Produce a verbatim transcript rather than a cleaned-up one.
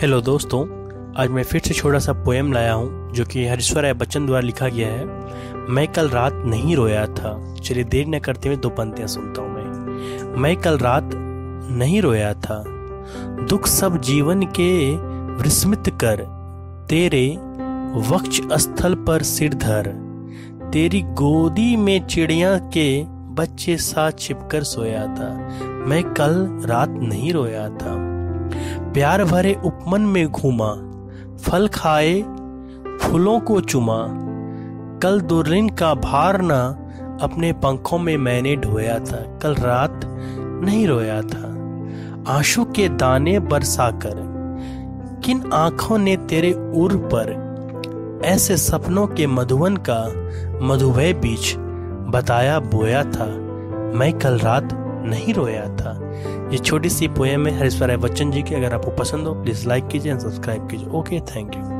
Hello दोस्तों, आज मैं फिर से छोटा सा पोएम लाया हूँ जो कि हरिवंशराय बच्चन द्वारा लिखा गया है। मैं कल रात नहीं रोया था। चलिए देर न करते हुए दो पंक्तियाँ सुनता हूँ मैं। मैं कल रात नहीं रोया था, दुख सब जीवन के विस्मित कर, तेरे वक्ष स्थल पर सिर धर, तेरी गोदी में चिड़िया के बच्चे साथ छिपकर सोया था। मैं कल रात नहीं रोया था। प्यार भरे उपमन में घूमा, फल खाए फूलों को चुमा, कल दुर्रिन का भार ना अपने पंखों में मैंने ढोया था। कल रात नहीं रोया था। आंसू के दाने बरसाकर, किन आंखों ने तेरे उर पर ऐसे सपनों के मधुवन का मधुवय बीच बताया बोया था। मैं कल रात नहीं रोया था। ये छोटी सी पोएम है हरिवंशराय बच्चन जी की। अगर आपको पसंद हो प्लीज़ लाइक कीजिए एंड सब्सक्राइब कीजिए। Okay, thank you.